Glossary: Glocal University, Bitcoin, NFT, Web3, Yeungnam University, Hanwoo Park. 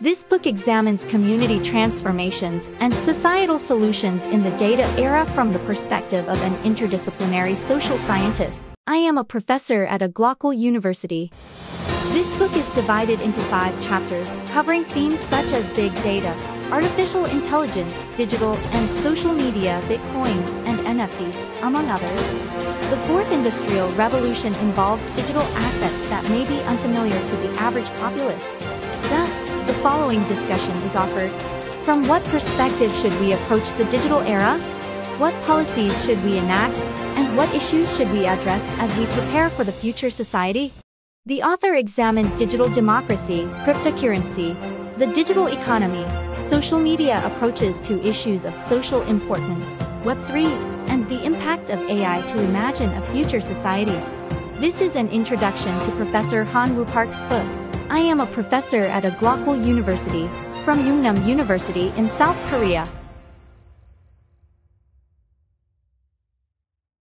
This book examines community transformations and societal solutions in the data era from the perspective of an interdisciplinary social scientist. I am a professor at a Glocal University. This book is divided into 5 chapters, covering themes such as big data, artificial intelligence, digital and social media, Bitcoin, and NFTs, among others. The 4th industrial revolution involves digital assets that may be unfamiliar to the average populace. Thus, the following discussion is offered. From what perspective should we approach the digital era? What policies should we enact? And what issues should we address as we prepare for the future society? The author examined digital democracy, cryptocurrency, the digital economy, social media approaches to issues of social importance, Web3, and the impact of AI to imagine a future society. This is an introduction to Professor Hanwoo Park's book. I am a professor at a Glocal University from Yeungnam University in South Korea.